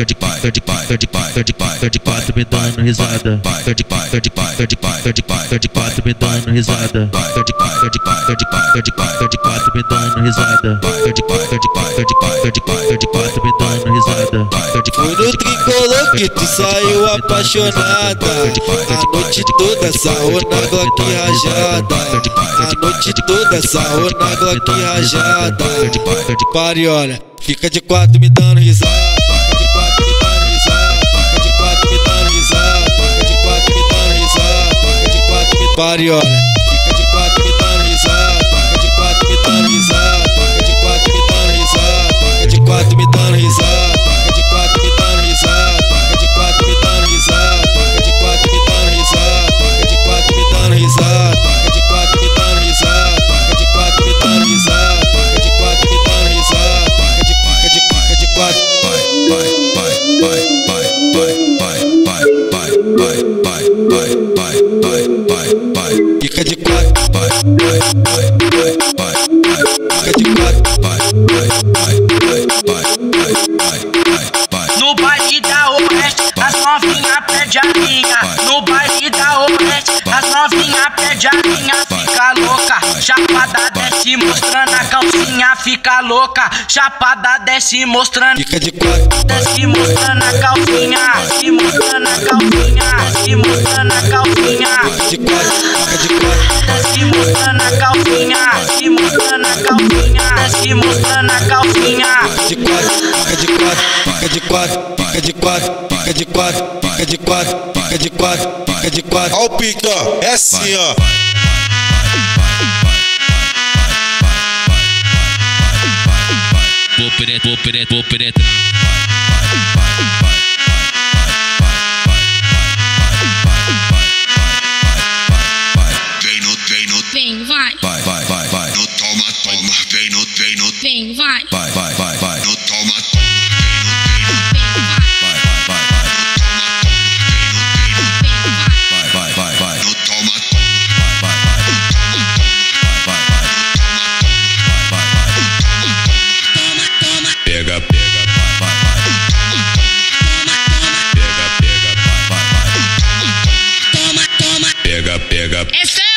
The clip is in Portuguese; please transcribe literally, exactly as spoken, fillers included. Fui no tricolor que tu saiu apaixonada, a noite toda essa na Glock rajada, a noite toda essa na Glock rajada. Pare, olha, fica de quatro me dando risada. Pare, olha, fica de quatro me dando risada, fica de quatro me dando risada, fica de quatro me dando risada, fica de quatro me dando risada, fica de quatro me dando risada, fica de quatro me dando risada, fica de quatro me dando risada, fica de quatro me dando risada, fica de quatro me dando risada, fica de quatro me dando risada, fica de quatro me dando risada, fica de quatro, de quatro, de quatro. Pai, pai, pai, pai, pai, pai, pai, pai, pai, pai, pai, pai, pai, pai, pai. Fica de quatro, pai, pai, pai, pai, pai, pai. Fica de quatro, pai, pai, pai, pai, pai, pai, pai, pai. No baile da Oeste, as novinha pede a minha. No baile da Oeste, as novinha pede a minha. Fica louca, chapada desce mostrando a calcinha. Fica louca, chapada desce mostrando. Fica de quatro, desce mostrando a calcinha, se mostrando a calcinha, se mostrando a calcinha. Fica de quatro, de desce mostrando a calcinha, se mostrando a calcinha, se mostrando a calcinha. De quatro, de quatro, de quatro, fica de quatro, fica de quatro, fica de quatro, fica de quatro, fica de quatro. Ó o pique, ó, é assim, ó. Vou penetra, vou penetra, vou penetra. Vem, no, vem, no, vem, vai. Vai, vai, vai, vai. No, toma, toma, vem, no, vem, no, vem, vai. Vai, vai, vai, vai. No, toma, toma. Pega, pega, pega, pega, pega.